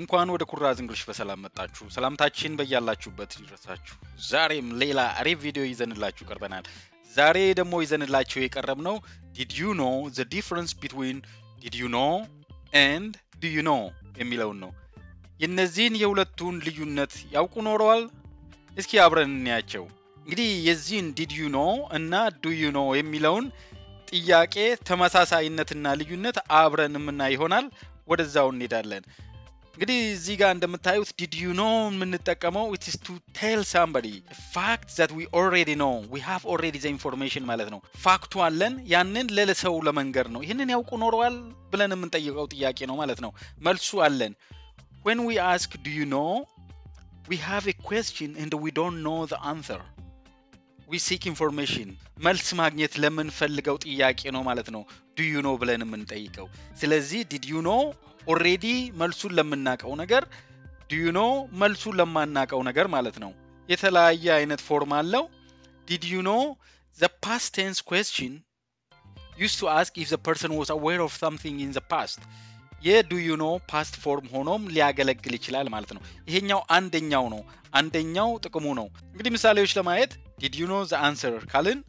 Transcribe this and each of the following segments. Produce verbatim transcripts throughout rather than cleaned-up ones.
እንኳን ወደ ኩራዝ እንግሊሽ በሰላም መጣችሁ ሰላምታችን በእያላችሁበት ይድረሳችሁ ዛሬም ሌላ አሪፍ ቪዲዮ ይዘንላችሁ ቀርበናል ዛሬ ደግሞ ይዘንላችሁ የቀረብነው did you know the difference between did you know and do you know የሚለው ነው የነዚህን የሁለቱን ልዩነት ያውቁ ኖርዋል እስኪ አብረን እናያቸው እንግዲህ የዚህን did you know እና do you know የሚለውን ጥያቄ ተመሳሳይነትና ልዩነት አብረንም እና ይሆናል ወደዛው እንሄዳለን Gidi ziga and the matayut did you know mintakamo it is to tell somebody a fact that we already know we have already the information ማለት ነው ፋክቱ አለን ያንን ለለሰው ለመንገር ነው ይሄንን ያውቁ ኖርዋል ብለን ምንጠይቀው ጥያቄ ነው ማለት ነው መልሱ አለን when we ask do you know we have a question and we don't know the answer we seek information መልስ ማግኘት ለምንፈልገው ጥያቄ ነው ማለት ነው do you know ብለን ምንጠይቀው ስለዚህ did you know already መልሱን ለምናቀው ነገር do you know መልሱን ለማናቀው ነገር ማለት ነው የተለያየ አይነት ፎርም አለው did you know the past tense question used to ask if the person was aware of something in the past yeah do you know past form ሆኖም ሊያገለግል ይችላል ማለት ነው ይሄኛው አንደኛው ነው አንደኛው ጥቅሙ ነው እንግዲህ ምሳሌዎች ለማየት did you know the answer ካልን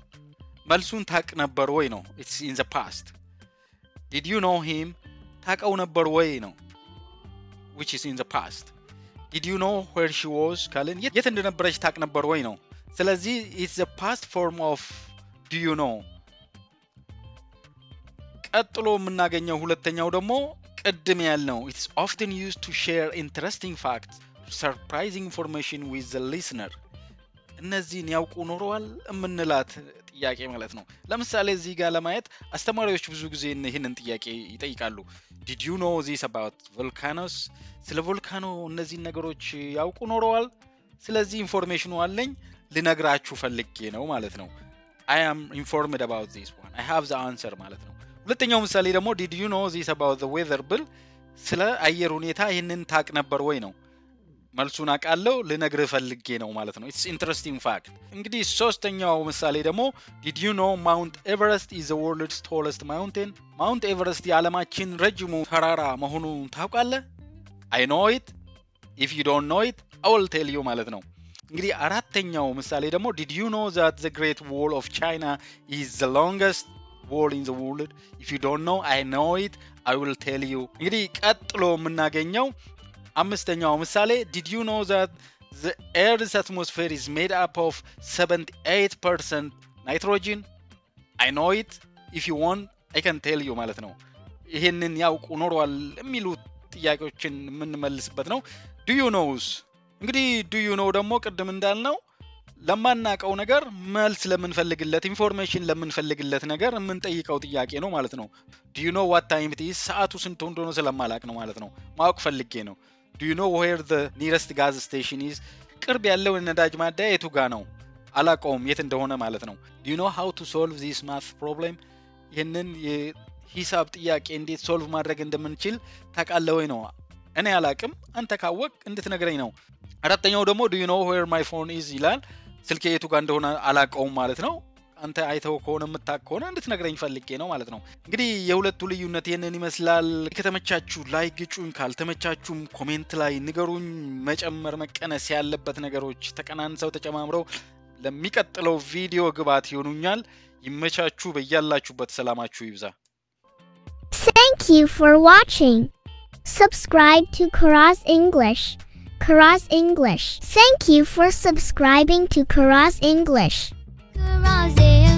መልሱን ታቅ ነበር ወይ ነው it's in the past did you know him ታቀው ነበር ወይ ነው which is in the past did you know where she was ካልን የት እንደነበረች ታቅ ነበር ወይ ነው ስለዚህ it's the past form of do you know ቀጥሎ የምናገኘው ሁለተኛው ደግሞ ቀድም ያልነው it's often used to share interesting facts surprising information with the listener እነዚህን ያውቁ ኖርዋል እምንላት ጥያቄ ማለት ነው ለምሳሌ እዚህ ጋር ለማየት አስተማሪዎች ብዙ ጊዜ ይሄንን ጥያቄ ይጠይቃሉ did you know this about volcanoes ስለ ቮልካኖ እነዚህ ነገሮች ያውቁ ኖርዋል ስለዚህ ኢንፎርሜሽኑ አለኝ ልነግራችሁ ፈልጌ ነው ማለት ነው i am informed about this one i have the answer ማለት ነው ሁለተኛው ምሳሌ ደግሞ did you know this about the weather bill ስለ አየር ሁኔታ ይሄንን ታቅ ነበር ወይ ነው መልሱን አቃለው ለነግረ ፈልጌ ነው ማለት ነው it's interesting fact እንግዲህ ሶስተኛው ምሳሌ ደግሞ did you know Mount Everest is the world's tallest mountain Mount Everest የዓለማችን ረጅሙ ተራራ መሆኑን ታውቃለህ I know it if you don't know it I will tell you ማለት ነው እንግዲህ አራተኛው ምሳሌ ደግሞ did you know that the great wall of China is the longest wall in the world if you don't know I know it I will tell you እንግዲህ ቀጥሎ ምናገኘው አምስተኛው ምሳሌ did you know that the earth's atmosphere is made up of seventy-eight percent nitrogen I know it if you want I can tell you ማለት ነው ይሄንን ያውቁ ኖርዋል የሚሉ ጥያቄዎችን ምንመልስበት ነው do you knows እንግዲህ do you know ደግሞ ቀደም እንዳልነው ለማናቀው ነገር መልስ ለምንፈልግለት ኢንፎርሜሽን ለምንፈልግለት ነገር ምንጠይቀው ጥያቄ ነው ማለት ነው do you know what time it is ሰዓቱ ስንት እንደሆነ ስለማላቅ ነው ማለት ነው ማወቅ ፈልጌ ነው do you know where the nearest gas station is ቅርብ ያለው ነዳጅ ማደያ የቱ ጋ ነው አላቀውም የት እንደሆነ ማለት ነው do you know how to solve this math problem ይሄንን የሂሳብ ጥያቄ እንዴት ሶልቭ ማድረግ እንደምንችል ታውቃለህ ወይ ነው እኔ አላቅም አንተ ካወቅ እንድትነግረኝ ነው አራተኛው ደግሞ do you know where my phone is ይላል ስልኬ የቱ ጋ እንደሆነ አላቀውም ማለት ነው አንተ አይተው ከሆነ መጣከውና እንድትነግረኝ ፈልጌ ነው ማለት ነው እንግዲህ የሁለቱ ልዩነት ይሄንን ይመስላል ከተመቻችሁ ላይክ ግጩን ካልተመቻችሁም ኮሜንት ላይ ንገሩኝ መጨመር መቀነስ ያለበት ነገሮች ተቀናንሰው ተጨማምረው ለሚቀጥለው ቪዲዮ ግባት ይሆኑኛል ይመቻችሁ በእያላችሁበት ሰላማችሁ ይብዛ Thank you for watching Subscribe to Kuraz English Kuraz English. Thank you for subscribing to Kuraz English. Kuraz